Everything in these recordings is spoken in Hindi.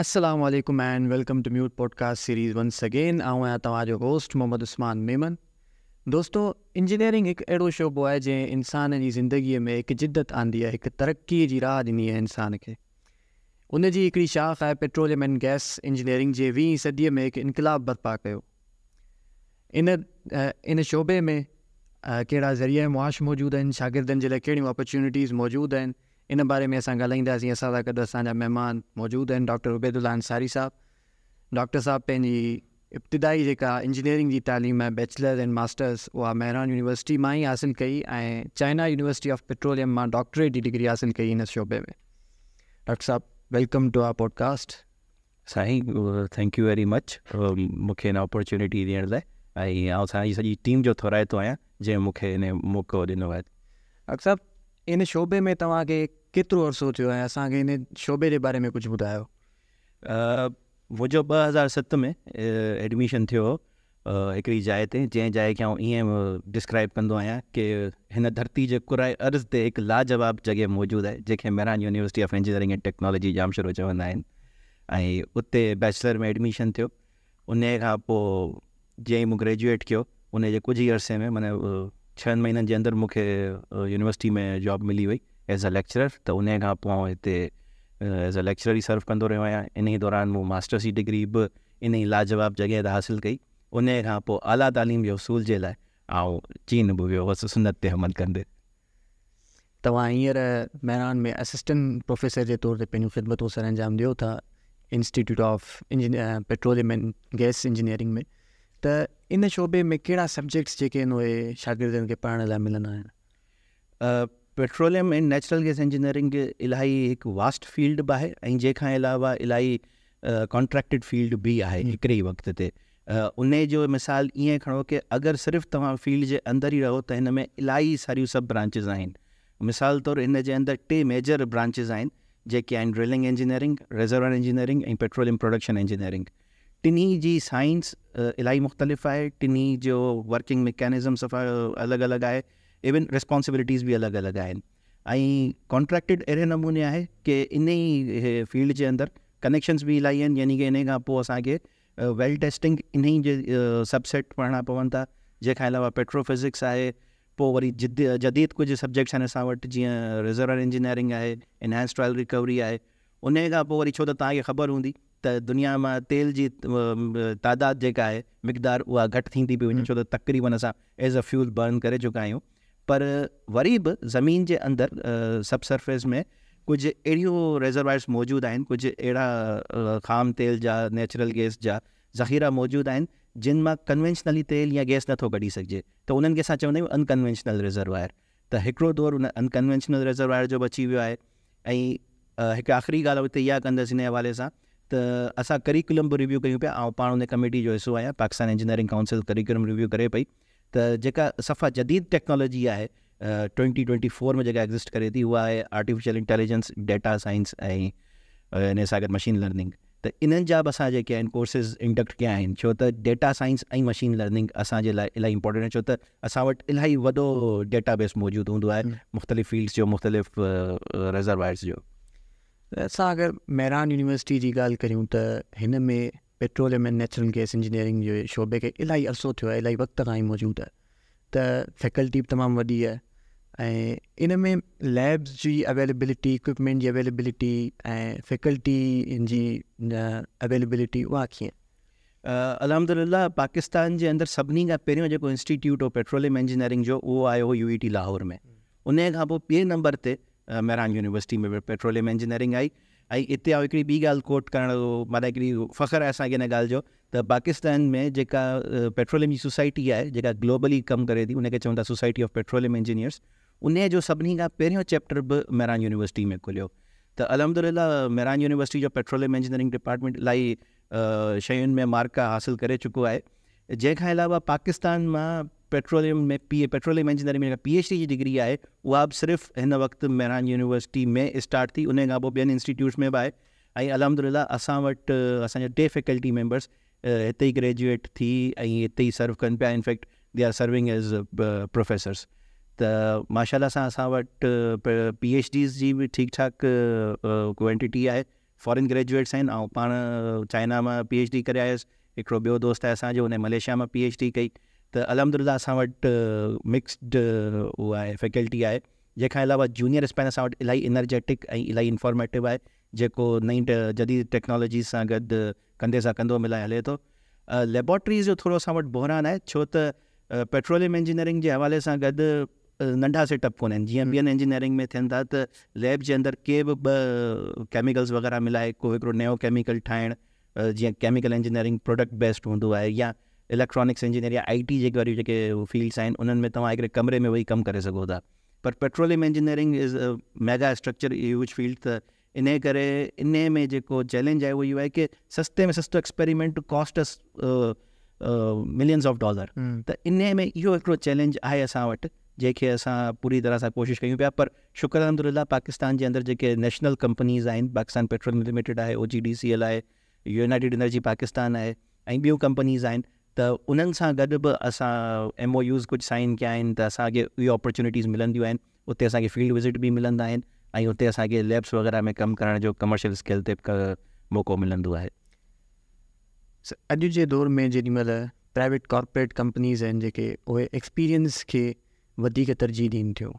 अस्सलाम वालेकुम and welcome to mute podcast series once again. आऊं आया तव्हांजो होस्ट मोहम्मद उस्मान मेमन। दोस्तों, इंजीनियरिंग हिकु अहिड़ो शोबो आहे जंहिं इंसान जी ज़िंदगीअ में हिकु जिद्दत आंदी आहे, हिकु तरक़ीअ जी राह ॾिनी आहे इंसान खे। उन जी हिकिड़ी शाख़ आहे पेट्रोलियम एंड गैस इंजीनियरिंग, जे 20 सदीअ में हिकु इनक़लाब बर्पा कयो। इन शोबे में कहिड़ा ज़रिया मुआश मौजूद आहिनि, शागिर्दनि जे लाइ कहिड़ियूं अपॉर्चुनिटीज़ मौजूदु आहिनि, इन बारे में असां ॻाल्हाईंदासीं। असां सां गॾु असांजा महिमान मौजूदु आहिनि डॉक्टर उबेदुल्ला अंसारी साहिबु। डॉक्टर साहिबु पंहिंजी इब्तिदाई जेका इंजीनियरिंग जी तालीम आहे, बैचलर एंड मास्टर्स, उहा मेहरान यूनिवर्सिटी मां ई हासिलु कई ऐं चाइना यूनिवर्सिटी ऑफ पेट्रोलियम मां डॉक्टरेट जी डिग्री हासिलु कई इन शोबे में। डॉक्टर साहिबु, वेलकम टू आवर पॉडकास्ट। साईं, थैंक यू वेरी मच मूंखे इन अपॉर्चुनिटी ॾियण लाइ ऐं आउं असांजी सॼी टीम जो थोराइतो आहियां जंहिं मूंखे इन मौक़ो ॾिनो आहे। डॉक्टर साहिबु, इन शोबे में तव्हांखे केतिरो अर्सो थियो ऐं असांखे इन शोबे जे बारे में कुझु ॿुधायो। मुंहिंजो 2007 में एडमिशन थियो हिकिड़ी जाइ ते, जंहिं जाइ खे आउं ईअं डिस्क्राइब कंदो आहियां की हिन धरती जे कुराए अर्ज़ ते हिकु लाजवाब जॻह मौजूदु आहे जंहिंखे Mehran university of engineering and technology जाम शुरू चवंदा आहिनि। ऐं उते बैचलर में एडमिशन थियो। उन खां पोइ जंहिं मूं ग्रेजुएट कयो, उन जे कुझु ई अर्से में, माना 6 महीननि जे अंदरि मूंखे यूनिवर्सिटी में जॉब मिली वई एज़ अ लेक्चरर। त उन खां पोइ आउं हिते एज़ अ लेक्चरर ई सर्व कंदो रहियो आहियां। इन ई दौरान मूं मास्टर्स जी डिग्री बि इन ई लाजवाब जॻह ते हासिलु कई। उन खां पोइ आला तालीम जे उसूल जे लाइ आउं चीन बि वियो हुअसि सुनत ते अमल कंदे। तव्हां हींअर मेहरान में असिस्टेंट प्रोफेसर जे तौर ते पंहिंजूं ख़िदमतूं सर अंजाम ॾियो था institute of petroleum and gas engineering में। त इन शोबे में कहिड़ा सब्जेक्ट्स जेके आहिनि उहे शागिर्दनि खे पढ़ण लाइ मिलंदा आहिनि? Petroleum and natural gas engineering इलाही हिकु वास्ट फील्ड बि आहे ऐं जंहिंखां अलावा इलाही कॉन्ट्रैक्टेड फील्ड बि आहे हिकिड़े ई वक़्त ते। उन जो मिसाल ईअं खणो की अगरि सिर्फ़ु तव्हां फील्ड जे अंदरि ई रहो त हिन में इलाही सारियूं सभु ब्रांचिस आहिनि। मिसाल तौरु हिन जे अंदरि 2 मेजर ब्रांचिस आहिनि जेके आहिनि ड्रिलिंग इंजीनियरिंग, रिजर्वायर इंजीनियरिंग ऐं पेट्रोलियम प्रोडक्शन इंजीनियरिंग। टिन्ही जी साइंस इलाही मुख़्तलिफ़ आहे, टिन्ही जो वर्किंग मैकेनिज़म सफ़ा अलॻि अलॻि आहे, इवन रिस्पॉन्सिबिलिटीज़ बि अलॻि अलॻि आहिनि। ऐं कॉन्ट्रैक्टेड अहिड़े नमूने आहे की इन ई फील्ड जे अंदरि कनेक्शन्स बि इलाही आहिनि, यानी की इन खां पोइ असांखे वेल टेस्टिंग इन ई जे सबसेट पढ़णा पवनि था। जंहिंखां अलावा पेट्रोफिज़िक्स आहे, पोइ वरी जदीद कुझु सब्जेक्ट्स आहिनि असां वटि, जीअं रिजर्वायर इंजीनियरिंग आहे, एनहांस्ड ऑयल रिकवरी आहे। उन खां पोइ वरी छो त तव्हांखे ख़बर हूंदी त दुनिया मां तेल जी तादाद जेका आहे मक़दार, उहा घटि थींदी पई वञे, छो त तक़रीबन असां एज़ अ फ्यूल बर्न करे चुका आहियूं। पर वरी बि ज़मीन जे अंदरि सब सरफेस में कुझु अहिड़ियूं रिजर्वायर्स मौजूदु आहिनि, कुझु अहिड़ा खाम तेल जा, नेचुरल गैस जा ज़ख़ीरा मौजूदु आहिनि जिन मां कन्वेंशनली तेल या गैस नथो कढी सघिजे। त उन्हनि खे असां चवंदा आहियूं अनकन्वेंशनल रिजर्वायर। त हिकिड़ो दौर उन अनकन्वेंशनल रिजर्वायर जो बि अची वियो आहे। ऐं हिकु आख़िरी ॻाल्हि हुते इहा कंदसि इन हवाले सां त असां करिकुलम बि रिव्यू कयूं पिया। आउं पाण उन कमेटी जो हिसो आहियां, Pakistan engineering council curriculum review करे पई। त जेका सफ़ा जदीद टेक्नोलॉजी आहे 2024 में जेका एग्ज़िस्ट करे थी, उहा आहे आर्टिफिशियल इंटेलिजेंस, डेटा साइंस ऐं इन सां गॾु मशीन लर्निंग। त इन्हनि जा बि असां जेके आहिनि कोर्सेज़ इंडक्ट कया आहिनि, छो त डेटा साइंस ऐं मशीन लर्निंग असांजे लाइ इलाही इंपॉर्टेंट आहे, छो त असां वटि इलाही वॾो डेटाबेस मौजूदु हूंदो आहे मुख़्तलिफ़ फील्ड्स जो, मुख़्तलिफ़ रिजर्वायर्स जो। असां अगरि मेहरान यूनिवर्सिटी जी ॻाल्हि करियूं त हिन में petroleum and natural gas engineering जे शोबे खे इलाही अर्सो थियो आहे, इलाही वक़्त खां ई मौजूदु आहे। त फैकल्टी बि तमामु वॾी आहे ऐं इन में लैब्स जी अवेलेबिलिटी, इक्विपमेंट जी अवेलेबिलिटी ऐं फैकल्टी जी अवेलेबिलिटी, उहा कीअं? अलहम्दुलिल्लाह, पाकिस्तान जे अंदरि सभिनी खां पहिरियों जेको इंस्टीट्यूट हो पेट्रोलियम इंजीनियरिंग जो, उहो आयो हो UET लाहौर में। उन खां पोइ 2 नंबर ते मेहरान यूनिवर्सिटी में पेट्रोलियम इंजीनियरिंग आई। ऐं इते आउं हिकिड़ी ॿी ॻाल्हि कोट करणु, माना हिकिड़ी फ़ख़्रु आहे असांखे हिन ॻाल्हि जो त पाकिस्तान में जेका पेट्रोलियम जी सोसाइटी आहे जेका ग्लोबली कमु करे थी, उनखे चवनि था सोसाइटी ऑफ पेट्रोलियम इंजीनियर्स। उन जो सभिनी खां पहिरियों चैप्टर बि मेहरान यूनिवर्सिटी में खुलियो। त अलहम्दुलिल्लाह मेहरान यूनिवर्सिटी जो पेट्रोलियम इंजीनियरिंग डिपार्टमेंट इलाही शयुनि में मार्का हासिलु करे चुको आहे। जंहिंखां अलावा पाकिस्तान मां पेट्रोलियम में पेट्रोलियम इंजीनियरिंग में PhD जी डिग्री आहे, उहा बि सिर्फ़ हिन वक़्तु मेहरान यूनिवर्सिटी में स्टार्ट थी। उन खां पोइ ॿियनि इंस्टीट्यूट्स में बि आहे। ऐं अलहमदुलिल्लाह असां वटि असांजा 2 फैकल्टी मेंबर्स हिते ई ग्रेजुएट थी ऐं हिते ई सर्व कनि पिया। In fact they are serving as professors. त माशाल्लाह सां असां वटि PhDs जी बि ठीकु ठाक क्वांटिटी आहे, फॉरेन ग्रेजुएट्स आहिनि ऐं पाण चाइना में PhD करे आयसि। हिकिड़ो ॿियो दोस्त आहे असांजो हुन मलेशिया में PhD कई। तो अलहमदुलिल्लाह असां वटि मिक्स्ड उहा आहे फैकल्टी आहे। जंहिंखां अलावा जूनियर स्पैन असां वटि इलाही एनर्जेटिक ऐं इलाही इंफॉर्मेटिव आहे जेको नई जदीद टेक्नोलॉजी सां गॾु कंधे सां कंधो मिलाए हले थो। लेबॉर्ट्रीज़ जो थोरो असां वटि बहरान आहे छो त पेट्रोलियम इंजीनियरिंग जे हवाले सां गॾु नंढा सेटअप कोन आहिनि। जीअं ॿियनि इंजीनियरिंग में थियनि था त लैब जे अंदरि के बि ॿ केमिकल्स वग़ैरह मिलाए को हिकिड़ो नयो केमिकल ठाहिणु जीअं केमिकल इंजीनियरिंग प्रोडक्ट बेस्ड हूंदो आहे या इलेक्ट्रॉनिक्स इंजीनियर या IT जेके वारी जेके फील्ड्स आहिनि उन्हनि में तव्हां हिकिड़े कमरे में वेही कमु करे सघो था। पर petroleum engineering is mega structure huge field त इन करे इन में जेको चैलेंज आहे उहो इहो आहे की सस्ते में सस्तो एक्सपेरिमेंट कॉस्ट $millions। त इन में इहो हिकिड़ो चैलेंज आहे असां वटि जंहिंखे असां पूरी तरह सां कोशिशि कयूं पिया। पर शुक्र अलहमदुलिल्लाह पाकिस्तान जे अंदरि जेके नेशनल कंपनीज़ आहिनि पाकिस्तान पेट्रोलियम लिमिटेड आहे, OGDCL आहे, यूनाइटेड एनर्जी पाकिस्तान आहे ऐं ॿियूं कंपनीज़ आहिनि। त उन्हनि सां गॾु बि असां MOUs कुझु साइन कया आहिनि त असांखे इहे ऑपॉर्चुनिटीज़ मिलंदियूं आहिनि। उते असांखे फील्ड विज़िट बि मिलंदा आहिनि ऐं उते असांखे लैब्स वग़ैरह में कमु करण जो कमर्शियल स्केल ते मौक़ो मिलंदो आहे। अॼु जे दौर में जेॾीमहिल प्राइवेट कॉर्पोरेट कंपनीज़ आहिनि जेके उहे एक्सपीरियंस खे वधीक तरजीह ॾियनि थियूं।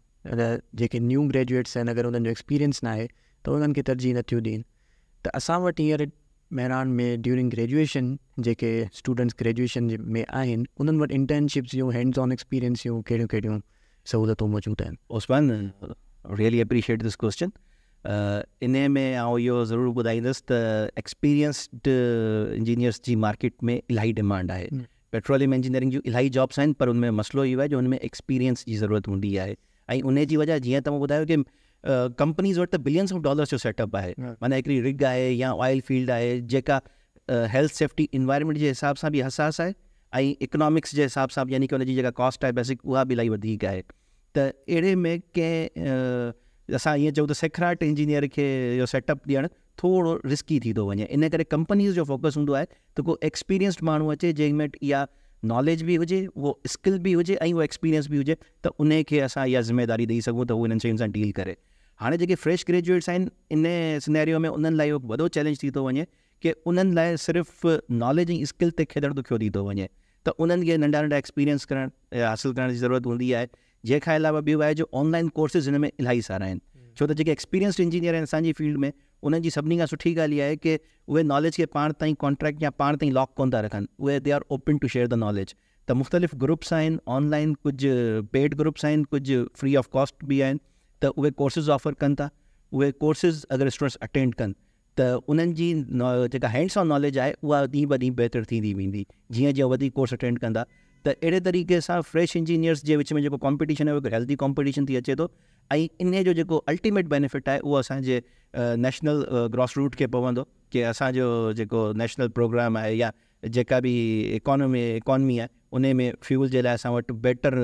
जेके न्यू ग्रेजुएट्स आहिनि अगरि उन्हनि जो एक्सपीरियंस नाहे त उन्हनि खे तरजीह नथियूं ॾियनि। त असां वटि हींअर मेहरान में ड्यूरिंग ग्रेजुएशन जेके स्टूडेंट्स ग्रेजुएशन में आहिनि उन्हनि वटि इंटर्नशिप्स जूं हैंड्स ऑन एक्सपीरियंस जूं कहिड़ियूं कहिड़ियूं सहूलियतूं मौजूदु आहिनि? Usman, really appreciate this question. इन में आउं इहो ज़रूरु ॿुधाईंदुसि त एक्सपीरियंस्ड इंजीनियर्स जी मार्केट में इलाही डिमांड आहे। पेट्रोलियम इंजीनियरिंग जूं इलाही जॉब्स आहिनि पर उनमें मसइलो इहो आहे जो उनमें एक्सपीरियंस जी ज़रूरत हूंदी आहे ऐं उन जी वजह जीअं तव्हां ॿुधायो कि कंपनीज़ वटि त बिलियंस ऑफ डॉलर्स जो सेटअप आहे। माना हिकिड़ी रिग आहे या ऑयल फील्ड आहे जेका हेल्थ सेफ्टी इन्वायरमेंट जे हिसाब सां बि हसास आहे ऐं इकनॉमिक्स जे हिसाब सां बि यानी कि उनजी जेका कॉस्ट आहे बेसिक उहा बि इलाही वधीक आहे। त अहिड़े में कंहिं असां ईअं चऊं त सेखराट इंजीनियर खे इहो सेटअप ॾियणु थोरो रिस्की थी थो वञे। इन करे कंपनीज़ जो फोकस हूंदो आहे त को एक्सपीरियंस्ड माण्हू अचे जंहिं वटि इहा नॉलेज बि हुजे, उहो स्किल बि हुजे ऐं उहो एक्सपीरियंस बि हुजे त उनखे असां इहा ज़िमेदारी ॾेई सघूं त उहो इन्हनि शयुनि सां डील करे। हाणे जेके फ्रेश ग्रेजुएट्स आहिनि इन सिनेरियो में उन्हनि लाइ इहो वॾो चैलेंज थी थो वञे कि उन्हनि लाइ सिर्फ़ु नॉलेज ऐं स्किल ते खेॾणु ॾुखियो थी थो वञे। त उन्हनि खे नंढा नंढा एक्सपीरियंस हासिलु करण जी ज़रूरत हूंदी आहे। जंहिंखां अलावा ॿियो आहे जो ऑनलाइन कोर्सेज़ हिन में इलाही सारा आहिनि छो त जेके एक्सपीरियंस्ड इंजीनियर आहिनि असांजी फील्ड में उन्हनि जी सभिनी खां सुठी ॻाल्हि इहा आहे की उहे नॉलेज खे पाण ताईं कॉन्ट्रैक्ट या पाण ताईं लॉक कोन था रखनि। उहे they are open to share the knowledge. त मुख़्तलिफ़ ग्रुप्स आहिनि ऑनलाइन, कुझु पेड ग्रुप्स आहिनि, कुझु फ्री ऑफ कॉस्ट बि आहिनि। त उहे कोर्सेज़ ऑफर कनि था। उहे कोर्सेज़ अगरि स्टूडेंट्स अटेंड कनि त उन्हनि जी जेका हैंड्स ऑन नॉलेज आहे उहा ॾींहुं ब ॾींहुं बहितर थींदी वेंदी जीअं जीअं वधीक कोर्स अटेंड कंदा। त अहिड़े तरीक़े सां फ्रेश इंजीनियर्स जे विच में जेको कॉम्पिटिशन आहे उहो हेल्दी कॉम्पिटिशन थी अचे थो ऐं इन जो जेको अल्टीमेट बेनिफिट आहे उहो असांजे नेशनल ग्रॉस रूट खे पवंदो कि असांजो जेको नेशनल प्रोग्राम आहे या जेका बि इकॉनमी आहे उन में फ्यूल जे लाइ असां वटि बेटर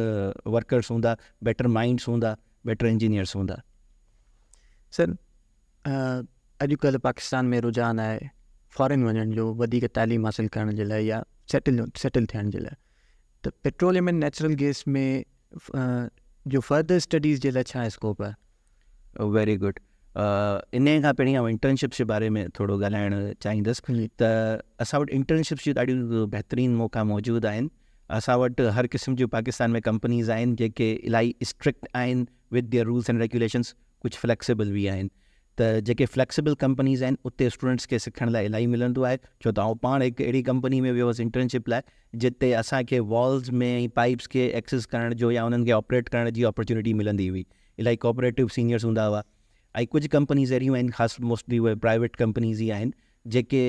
वर्कर्स हूंदा, बेटर माइंड्स हूंदा, बेटर इंजीनियर्स हूंदा। सर, अॼुकल्ह पाकिस्तान में रुझान आहे फॉरेन वञण जो, वधीक तालीम हासिलु करण जे लाइ या सेटल थियण जे लाइ। त पेट्रोलियम एंड नेचुरल गैस में जो फर्दर स्टडीज़ जे लाइ छा स्कोप आहे? Very good. इन खां पहिरीं आउं इंटर्नशिप्स जे बारे में थोरो ॻाल्हाइणु चाहींदुसि। त असां वटि इंटर्नशिप्स जी ॾाढियूं बहितरीनु मौक़ा मौजूदु आहिनि। असां वटि हर क़िस्म जूं पाकिस्तान में कंपनीज़ आहिनि जेके इलाही स्ट्रिक्ट आहिनि with their rules and regulations, कुझु फ्लेक्सिबल बि आहिनि। त जेके फ्लेक्सिबल कंपनीज़ आहिनि उते स्टूडेंट्स खे सिखण लाइ इलाही मिलंदो आहे छो त आउं पाण हिकु अहिड़ी कंपनी में वियो हुअसि इंटर्नशिप लाइ जिते असांखे वॉल्स में पाइप्स खे एक्सेस करण जो या उन्हनि खे ऑपरेट करण जी अपॉर्चुनिटी मिलंदी हुई। इलाही कोऑपरेटिव सीनियर्स हूंदा हुआ ऐं कुझु कंपनीज़ अहिड़ियूं आहिनि, ख़ासि मोस्टली उहे प्राइवेट कंपनीज़ ई आहिनि जेके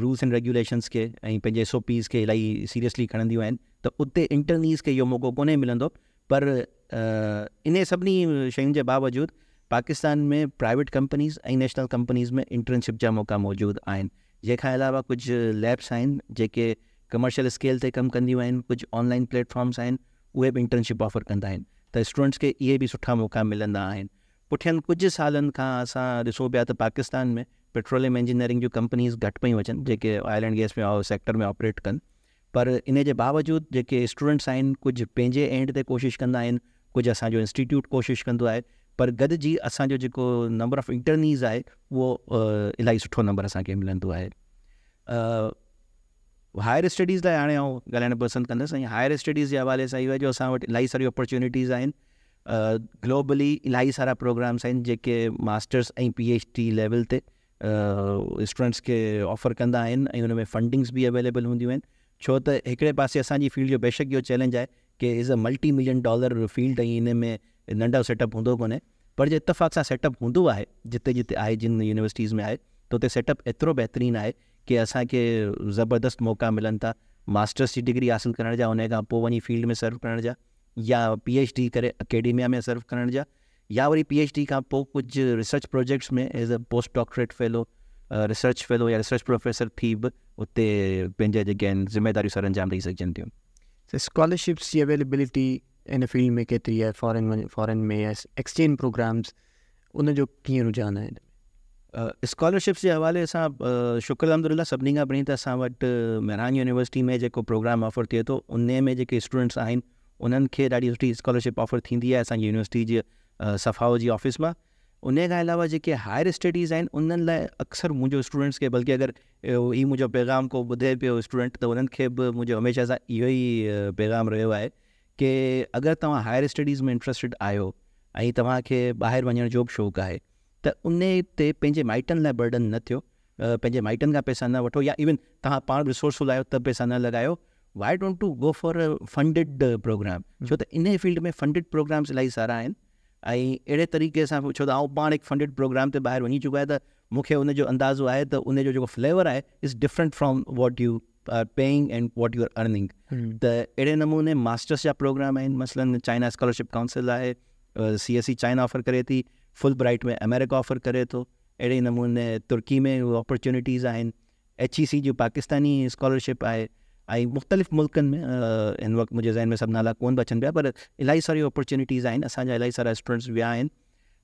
रूल्स एंड रेगुलेशन्स खे ऐं पंहिंजे SOPs खे इलाही सीरियसली खणंदियूं आहिनि। त उते इंटर्नीज़ खे इहो मौक़ो कोन्हे मिलंदो। पर इन सभिनी शयुनि जे बावजूदि पाकिस्तान में प्राइवेट कंपनीज़ ऐं नेशनल कंपनीज़ में इंटर्नशिप जा मौक़ा मौजूदु आहिनि। जंहिंखां अलावा कुझु लैब्स आहिनि जेके कमर्शियल स्केल ते कमु कंदियूं आहिनि, कुझु ऑनलाइन प्लेटफॉर्म्स आहिनि उहे बि इंटर्नशिप ऑफर कंदा आहिनि। त स्टूडेंट्स खे इहे बि सुठा मौक़ा मिलंदा आहिनि। पुठियनि कुझु सालनि खां असां ॾिसूं पिया त पाकिस्तान में पेट्रोलियम इंजीनियरिंग जूं कंपनीज़ घटि पियूं अचनि जेके ऑयल एंड गैस में सेक्टर में ऑपरेट कनि। पर इन जे बावजूदि जेके स्टूडेंट्स आहिनि कुझु पंहिंजे एंड ते कोशिशि कंदा आहिनि, कुझु असांजो इंस्टीट्यूट कोशिशि कंदो आहे पर गॾिजी असांजो जेको नंबर ऑफ इंटरनीज़ आहे उहो इलाही सुठो नंबर असांखे मिलंदो आहे। हायर स्टडीज़ लाइ हाणे आउं ॻाल्हाइणु पसंदि कंदसि ऐं हायर स्टडीज़ जे हवाले सां इहो आहे जो असां वटि इलाही सारी अपॉर्चुनिटीज़ आहिनि। ग्लोबली इलाही सारा प्रोग्राम्स आहिनि जेके मास्टर्स ऐं PhD लेवल ते स्टूडेंट्स खे ऑफर कंदा आहिनि ऐं हुन में फंडिंग्स बि अवेलेबल हूंदियूं आहिनि। छो त हिकिड़े पासे असांजी फील्ड जो बेशक इहो चैलेंज आहे कि इज़ अ $multi-million फील्ड ऐं इन में नंढो सेटअप हूंदो कोन्हे, पर जे इतफ़ाक़ सां सेटअप हूंदो आहे जिते जिते आहे, जिन यूनिवर्सिटीज़ में आहे तो उते सेटअप एतिरो बहितरीनु आहे कि असांखे ज़बरदस्त मौक़ा मिलनि था मास्टर्स जी डिग्री हासिलु करण जा, उन खां पोइ वञी फील्ड में सर्व करण जा या PhD करे अकेडेमिया में सर्व करण जा या वरी PhD खां पोइ कुझु रिसर्च प्रोजेक्ट्स में as a post doctorate fellow, research fellow या रिसर्च प्रोफेसर थी बि उते पंहिंजा जेके आहिनि ज़िमेदारियूं सर अंजाम ॾेई सघजनि थियूं। स्कॉलरशिप्स जी अवेलेबिलिटी इन फील्ड में केतिरी आहे? फॉरेन में या एक्सचेंज प्रोग्राम्स, उनजो कीअं रुझान आहे? स्कॉलरशिप्स जे हवाले सां शुक्र अल्हम्दुलिल्लाह सभिनी खां पहिरीं त असां वटि मेहरान यूनिवर्सिटी में जेको प्रोग्राम ऑफर थिए थो उन में जेके स्टूडेंट्स आहिनि उन्हनि खे ॾाढी सुठी स्कॉलरशिप ऑफर थींदी आहे असांजी यूनिवर्सिटी जी सफ़ाओ जी ऑफ़िस मां। उन खां अलावा जेके हायर स्टडीज़ आहिनि उन्हनि लाइ अक्सर मुंहिंजो स्टूडेंट्स खे, बल्कि अगरि ई मुंहिंजो पैगाम को ॿुधे पियो स्टूडेंट त उन्हनि खे बि मुंहिंजो हमेशह सां इहो ई पैगाम रहियो आहे कि अगरि तव्हां हायर स्टडीज़ में इंट्रस्टेड आहियो ऐं तव्हांखे ॿाहिरि वञण जो बि शौक़ु आहे त उन ते पंहिंजे माइटनि लाइ बर्डन न थियो, पंहिंजे माइटनि खां पैसा न वठो या इवन तव्हां पाण रिसोर्सफुल आहियो त पैसा न लॻायो। Why don't to go for funded programme, छो त इन फील्ड में फंडिड प्रोग्राम्स इलाही सारा आहिनि ऐं अहिड़े तरीक़े सां, छो त आउं पाण हिकु फंडिड प्रोग्राम ते ॿाहिरि वञी चुको आहे त मूंखे उनजो अंदाज़ो आहे त उनजो जेको फ्लेवर आहे is different from what you are paying and what you are earning. त अहिड़े नमूने मास्टर्स जा प्रोग्राम आहिनि, मसलन चाइना स्कॉलरशिप काउंसिल आहे, CSC चाइना ऑफर करे थी, फुलब्राइट में अमेरिका ऑफर करे थो, अहिड़े नमूने तुर्की में अपॉर्चुनिटीज़ आहिनि, HEC जो पाकिस्तानी स्कॉलरशिप आहे ऐं मुख़्तलिफ़ मुल्कनि में हिन वक़्तु मुंहिंजे ज़हन में सभु नाला कोन बि अचनि पिया पर इलाही सारी अपॉर्चुनिटीज़ आहिनि। असांजा इलाही सारा स्टूडेंट्स विया आहिनि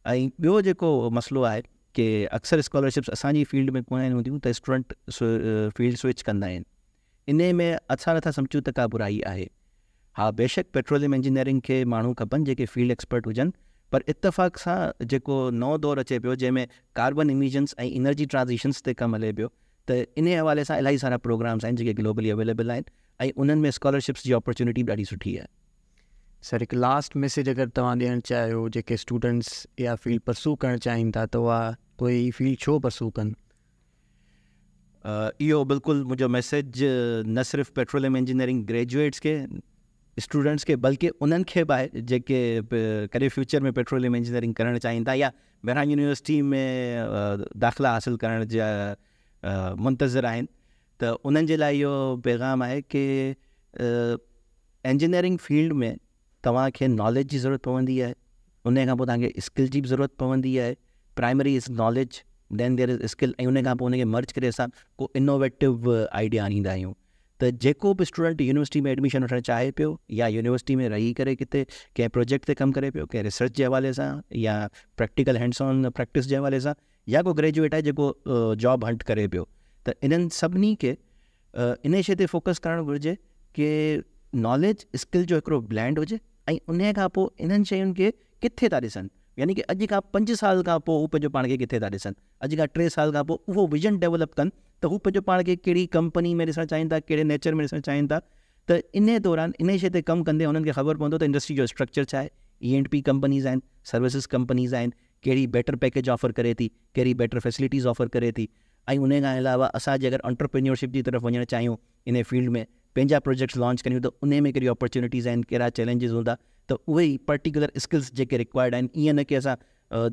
ऐं ॿियो जेको मसइलो आहे कि अक्सर स्कॉलरशिप्स असांजी फील्ड में कोन आहिनि हूंदियूं त स्टूडेंट फील्ड स्विच कंदा आहिनि, इन में असां नथा सम्झूं त का बुराई आहे। हा, बेशक पेट्रोलियम इंजीनियरिंग खे माण्हू खपनि जेके फील्ड एक्सपर्ट हुजनि, पर इतफ़ाक़ सां जेको नओं दौर अचे पियो जंहिंमें कार्बन इमिशन्स ऐं एनर्जी ट्रांज़िशन्स ते कमु हले पियो त इन हवाले सां इलाही सारा प्रोग्राम्स आहिनि जेके ग्लोबली अवेलेबल आहिनि ऐं उन्हनि में स्कॉलरशिप्स जी अपॉर्चुनिटी बि ॾाढी सुठी आहे। सर, हिकु लास्ट मैसेज अगरि तव्हां ॾियणु चाहियो जेके स्टूडेंट्स या फील्ड परसू करणु चाहिनि था त उहा कोई फील्ड छो परसू कनि? इहो बिल्कुलु मुंहिंजो मैसेज न सिर्फ़ु पेट्रोलियम इंजीनियरिंग ग्रेजुएट्स खे, स्टूडेंट्स खे, बल्कि उन्हनि खे बि आहे जेके करे फ्यूचर में पेट्रोलियम इंजीनियरिंग करणु चाहिनि था या बहिरान यूनिवर्सिटी में दाख़िला हासिलु करण जा मुंतज़िर आहिनि त उन्हनि जे लाइ इहो पैगाम आहे कि इंजीनियरिंग फील्ड में तव्हांखे नॉलेज जी ज़रूरत पवंदी आहे, उन खां पोइ तव्हांखे स्किल जी बि ज़रूरत पवंदी आहे। Primary is knowledge, then there is skill ऐं उन खां पोइ उनखे मर्ज करे असां को इनोवेटिव आइडिया आणींदा आहियूं। त जेको बि स्टूडेंट यूनिवर्सिटी में एडमिशन वठणु चाहे पियो या यूनिवर्सिटी में रही करे किथे कंहिं प्रोजेक्ट ते कमु करे पियो, कंहिं रिसर्च जे हवाले सां या प्रैक्टिकल हैंड्स ऑन प्रैक्टिस जे हवाले सां, या को ग्रेजुएट आहे जेको जॉब हंट करे पियो, त इन्हनि सभिनी खे इन शइ ते फोकस करणु घुरिजे कि नॉलेज स्किल जो हिकिड़ो ब्लैंड हुजे ऐं उन खां पोइ इन्हनि शयुनि खे किथे था ॾिसनि, यानी कि अॼु खां 5 साल खां पोइ हू पंहिंजो पाण खे किथे था ॾिसनि, अॼु खां 3 साल खां पोइ उहो विजन डेवलप कनि त हू पंहिंजो पाण खे कहिड़ी कंपनी में ॾिसणु चाहिनि था, कहिड़े नेचर में ॾिसणु चाहिनि था। त इन दौरान इन शइ ते कमु कंदे हुननि खे ख़बर पवंदो त इंडस्ट्री जो स्ट्रक्चर छा आहे, E&P कंपनीज़ आहिनि, सर्विसिस कंपनीज़ आहिनि, कहिड़ी बेटर पैकेज ऑफर करे थी, कहिड़ी बेटर फैसिलिटीज़ ऑफर करे थी ऐं उन खां अलावा असां जे अगरि एंटरप्रेन्योरशिप जी तरफ़ वञणु चाहियूं, इन फील्ड में पंहिंजा प्रोजेक्ट्स लॉन्च कयूं त उन में कहिड़ी अपॉर्चुनिटीज़ आहिनि, कहिड़ा चैलेंजेस हूंदा, त उहे ई पर्टिकुलर स्किल्स जेके रिक्वायर्ड आहिनि। ईअं न की असां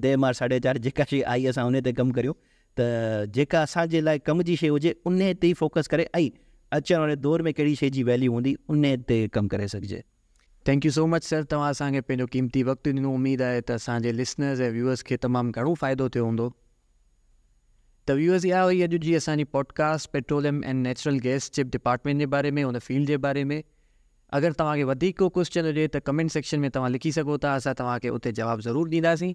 2 मार 4.5 जेका शइ आई असां उन ते कमु करियूं, त जेका असांजे लाइ कम जी शइ हुजे उन ते ई फोकस करे ऐं अचण वारे दौर में कहिड़ी शइ जी वैल्यू हूंदी उन ते कमु करे सघिजे। Thank you so much sir, तव्हां असांखे पंहिंजो क़ीमती वक़्तु ॾिनो। उमेद आहे त असांजे लिसनर्स ऐं व्यूअर्स खे तमामु घणो फ़ाइदो थियो हूंदो। त व्यूअर्स, इहा हुई अॼु जी असांजी podcast petroleum and natural gas जे डिपार्टमेंट जे बारे में, उन फील्ड जे बारे में। अगरि तव्हांखे वधीक को क्वेश्चन हुजे त कमेंट सेक्शन में तव्हां लिखी सघो था, असां तव्हांखे उते जवाबु ज़रूरु ॾींदासीं।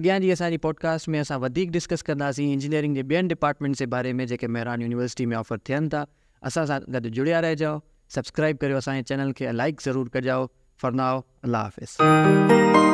अॻियां जी असांजी पॉडकास्ट में असां वधीक डिस्कस कंदासीं इंजीनियरिंग जे ॿियनि डिपार्टमेंट्स जे बारे में जेके मेहरान यूनिवर्सिटी में ऑफर थियनि था। असां सां गॾु जुड़िया रहिजो, सब्सक्राइब करियो असांजे चैनल खे, लाइक ज़रूरु कजाओ। फरनाओ, अल्लाह हाफ़िज़।